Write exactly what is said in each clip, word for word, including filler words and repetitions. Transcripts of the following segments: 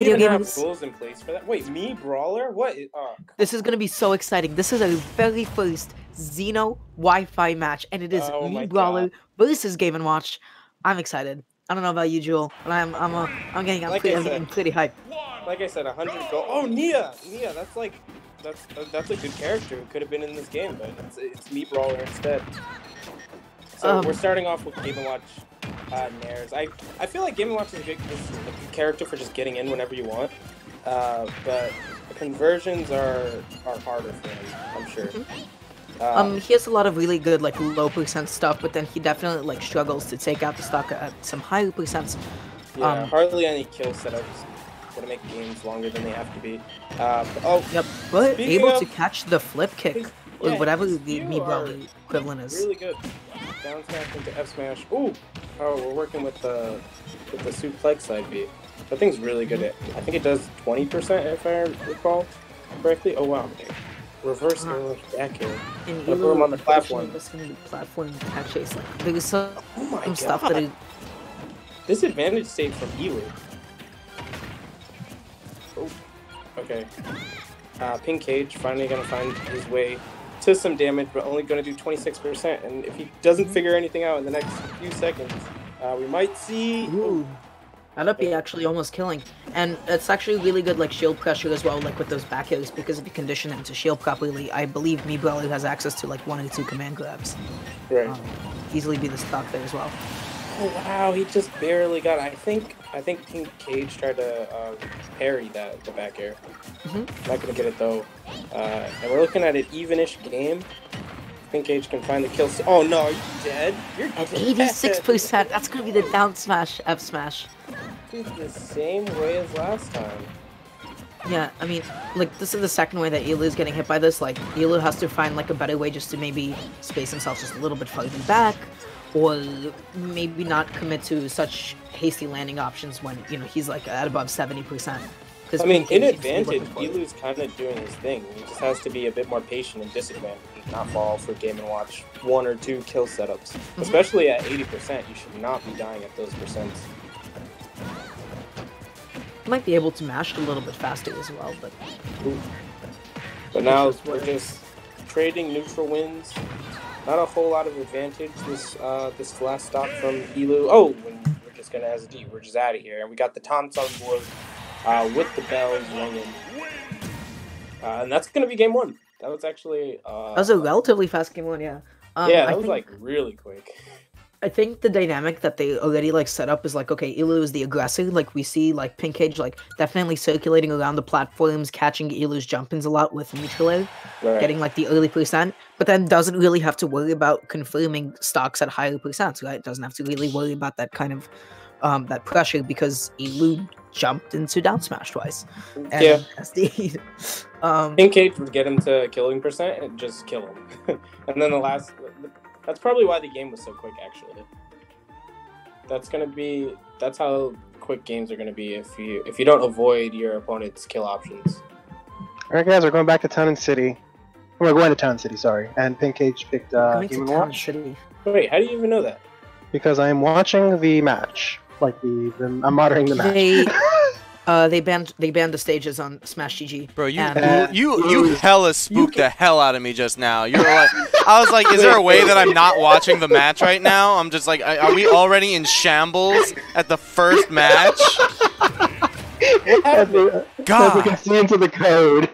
Video game have rules in place for that. Wait, Mii Brawler? What? Is, oh, this is gonna be so exciting. This is our very first Xeno Wi-Fi match, and it is oh, Mii Brawler God. versus Game and Watch. I'm excited. I don't know about you, Jewel, but I'm I'm a, I'm getting I'm, like pretty, I'm getting pretty hyped. Like I said, a hundred gold. Oh, Nia, Nia, that's like that's that's a good character. It could have been in this game, but it's, it's Mii Brawler instead. So um, we're starting off with Game and Watch. Uh, Nares. I I feel like Game and Watch is a good character for just getting in whenever you want, uh, but the conversions are are harder for him, I'm sure. Mm-hmm. um, um, he has a lot of really good like low percent stuff, but then he definitely like struggles to take out the stock at some higher percents. Yeah, um, hardly any kill setups to make games longer than they have to be. Uh, but, oh, yep, but able of, to catch the flip kick his, or yeah, whatever the Mii Brawler equivalent is. Really good. Down smash into F smash. Ooh. Oh, we're working with the with the suplex side beat. That thing's really good at. I think it does twenty percent if I recall correctly. Oh wow, reverse uh, Elu back air. And Elu on the platform. This gonna be platform attack chase. Like there's some, oh my some God. stuff that it. Disadvantage save from Elu. Oh, okay. Uh, Pink Cage finally gonna find his way to some damage, but only going to do twenty-six percent, and if he doesn't figure anything out in the next few seconds, uh, we might see... Ooh, that'd be actually almost killing, and it's actually really good, like, shield pressure as well, like, with those back airs, because if you condition him to shield properly, I believe Mii Brawler has access to, like, one or two command grabs. Right. Um, easily be the stock there as well. Oh, wow, he just barely got it. I think, I think Pink Cage tried to uh, parry that, the back air. Mm-hmm. Not gonna get it, though. Uh, and we're looking at an even-ish game. Pink Cage can find the kill. Oh no, are you dead? You're dead. At eighty-six percent, that's gonna be the down smash, F smash. It's the same way as last time. Yeah, I mean, like, this is the second way that Elu's getting hit by this. Like, Elu has to find, like, a better way just to maybe space himself just a little bit further back, or maybe not commit to such hasty landing options when, you know, he's, like, at above seventy percent. I mean, in advantage, Elu's kind of doing his thing. He just has to be a bit more patient and disadvantage and not fall for Game and Watch one or two kill setups. Mm-hmm. Especially at eighty percent, you should not be dying at those percents. Might be able to mash a little bit faster as well, but... Ooh. But now we're just trading neutral wins. Not a whole lot of advantage this uh, this last stop from Elu. Oh, we're just going to S D. We're just out of here. And we got the taunts on board. Uh, with the bells ringing, uh, and that's gonna be game one. That was actually uh, that was a relatively fast game one, yeah. Um, yeah, that I was think, like really quick. I think the dynamic that they already like set up is like, okay, Elu is the aggressor. Like we see, like Pink Cage, like definitely circulating around the platforms, catching Elu's jump-ins a lot with neutral air, right. Getting like the early percent, but then doesn't really have to worry about confirming stocks at higher percents, right? Doesn't have to really worry about that kind of um, that pressure because Elu jumped into down smash twice. And yeah. S D. um, Pink Cage would get him to killing percent and just kill him. And then the last... That's probably why the game was so quick, actually. That's gonna be... That's how quick games are gonna be if you if you don't avoid your opponent's kill options. Alright guys, we're going back to Town and City. We're going to Town and City, sorry. And Pink Cage picked uh, Game and Watch. City. Wait, how do you even know that? Because I am watching the match. Like the, the I'm monitoring the match. They, uh, they banned they banned the stages on smash dot G G. Bro, you and, you you, you hella spooked you the hell out of me just now. You were like, I was like, is there a way that I'm not watching the match right now? I'm just like, are we already in shambles at the first match? God, we can see into the code.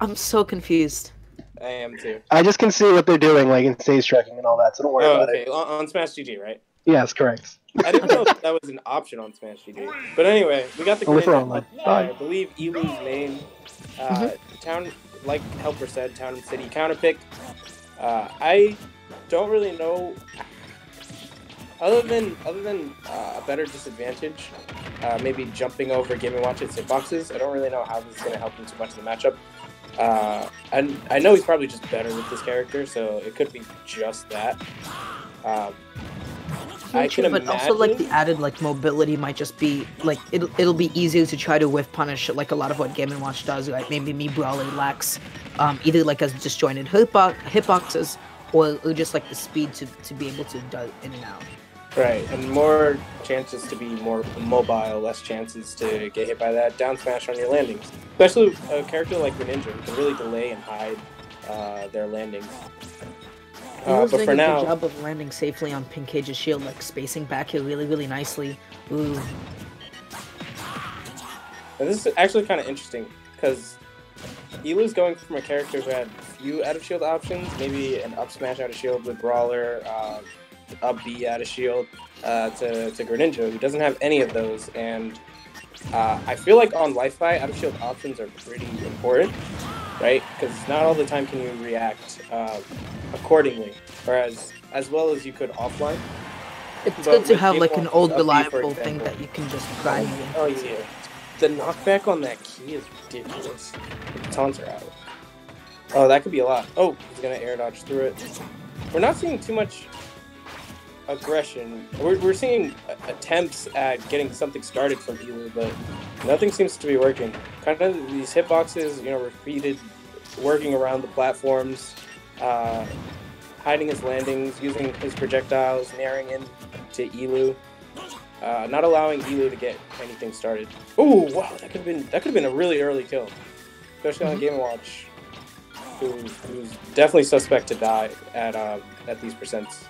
I'm so confused. I am too. I just can see what they're doing, like in stage tracking and all that. So don't worry oh, about okay. it. On, on smash dot G G, right? Yes, correct. I didn't know that was an option on smash dot G G. But anyway, we got the Greninja. Uh, I believe Elu's main. Uh, mm -hmm. Town, like Helper said, Town and City counterpick. Uh, I don't really know. Other than other than uh, a better disadvantage, uh, maybe jumping over Game and Watch at save boxes. I don't really know how this is going to help him too much in the matchup. Uh, and I know he's probably just better with this character, so it could be just that. Um, I can but imagine. Also, like the added like mobility might just be like it'll it'll be easier to try to whiff punish like a lot of what Game and Watch does. Like maybe Mii Brawler lacks um, either like as disjointed hitbox hitboxes or, or just like the speed to to be able to dart in and out. Right, and more chances to be more mobile, less chances to get hit by that down smash on your landings. Especially a character like Greninja, who can really delay and hide uh, their landings. Uh, but for now, a good job of landing safely on Pink Cage's shield, like spacing back here really, really nicely. Ooh. And this is actually kind of interesting because Elu's going from a character who had few out of shield options, maybe an up smash out of shield with Brawler, uh, up B out of shield, uh, to, to Greninja, who doesn't have any of those. And uh, I feel like on Wi-Fi, out of shield options are pretty important, right? Because not all the time can you react uh, accordingly, or as, as well as you could offline. It's but good to have like an old reliable thing that you can just grind in. Oh yeah. The knockback on that key is ridiculous. The taunts are out. Oh, that could be a lot. Oh, he's gonna air dodge through it. We're not seeing too much aggression. We're, we're seeing attempts at getting something started from Elu, but nothing seems to be working. Kind of these hitboxes, you know, repeated, working around the platforms, uh, hiding his landings, using his projectiles, nairing in to Elu. Uh, not allowing Elu to get anything started. Ooh, wow, that could have been that could have been a really early kill, especially on Game and Watch, who, who's definitely suspect to die at uh, at these percents.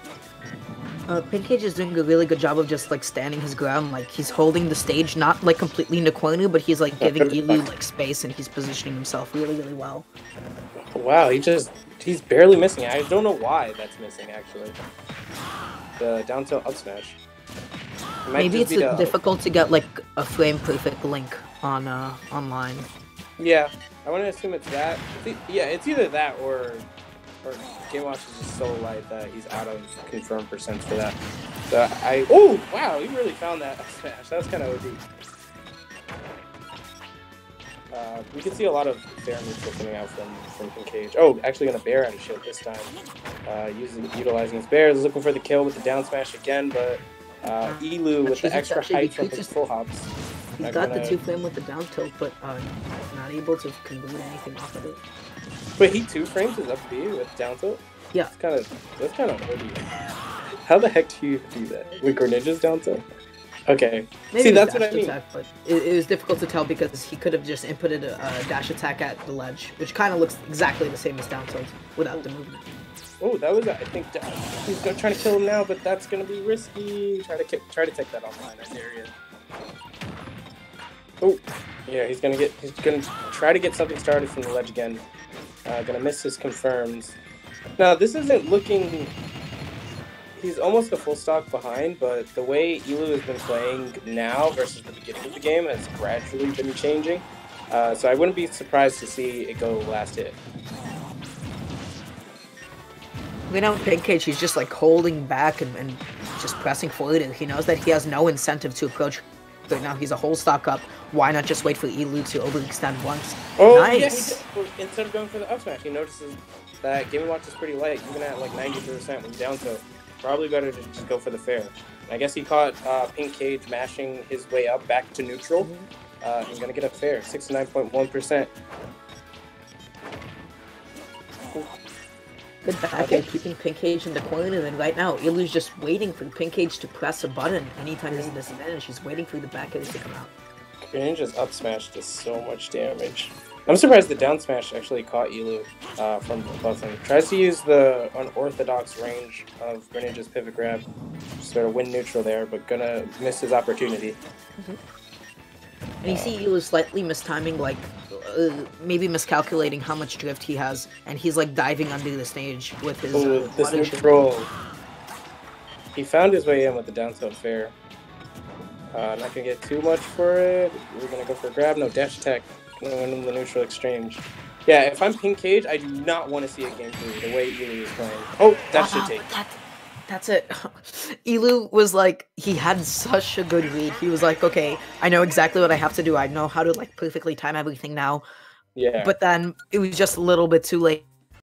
Uh, Pink Cage is doing a really good job of just like standing his ground, like he's holding the stage, not like completely Nequenu, but he's like giving Elu like space and he's positioning himself really, really well. Wow, he just he's barely missing. I don't know why that's missing actually. The down tilt up smash. It Maybe it's a, difficult to get like a frame perfect link on uh, online. Yeah, I want to assume it's that. It's e yeah, it's either that or or Game Watch is just so light that he's out of confirmed percents for that. So I oh wow, you really found that smash. That was kind of O D. Uh, we can see a lot of bear moves coming out from from Pink Cage. Oh, actually gonna bear out of shield this time. Uh, using utilizing his bears, looking for the kill with the down smash again, but. Uh, Elu with the extra height from his full hops. He's got the two frame with the down tilt, but uh, not able to conclude anything off of it. But he two frames his up B with down tilt? Yeah. It's kind of, that's kind of O D. How the heck do you do that? With Greninja's down tilt? Okay. Maybe see, that's what I mean. Attack, but it, it was difficult to tell because he could have just inputted a, a dash attack at the ledge, which kind of looks exactly the same as down tilt without the movement. Oh, that was, I think, uh, he's gonna try to kill him now, but that's gonna be risky. Try to kick, try to take that offline, I dare you. Oh, yeah, he's gonna get, he's gonna try to get something started from the ledge again. Uh, gonna miss his confirms. Now, this isn't looking, he's almost a full stock behind, but the way Elu has been playing now versus the beginning of the game has gradually been changing. Uh, so I wouldn't be surprised to see it go last hit. Right now, Pink Cage, he's just like holding back and, and just pressing forward, and he knows that he has no incentive to approach. Right now, he's a whole stock up. Why not just wait for Elu to overextend once? Oh, nice! Yeah, he, instead of going for the up smash, he notices that Game and Watch is pretty light, even at like ninety-three percent when down tilt. Probably better to just go for the fair. And I guess he caught uh, Pink Cage mashing his way up back to neutral. Uh, he's gonna get up fair, sixty-nine point one percent. Good back okay. Keeping Pink Cage in the corner, and right now Elu's just waiting for Pink Cage to press a button anytime there's a disadvantage. He's waiting for the back end to come out. Greninja's up smash does so much damage. I'm surprised the down smash actually caught Elu uh, from above him. Tries to use the unorthodox range of Greninja's pivot grab, sort of win neutral there, but gonna miss his opportunity. Mm-hmm. And you see Elu slightly mistiming, like, uh, maybe miscalculating how much drift he has, and he's, like, diving under the stage with his... Ooh, uh, this neutral. He found his way in with the down tilt fair. Uh, not gonna get too much for it. We're gonna go for a grab. No, dash attack. Gonna win the neutral exchange. Yeah, if I'm Pink Cage, I do not want to see a game three the way Elu is playing. Oh, that should take. That's it. Elu was like, he had such a good read. He was like, okay, I know exactly what I have to do. I know how to like perfectly time everything now. Yeah. But then it was just a little bit too late.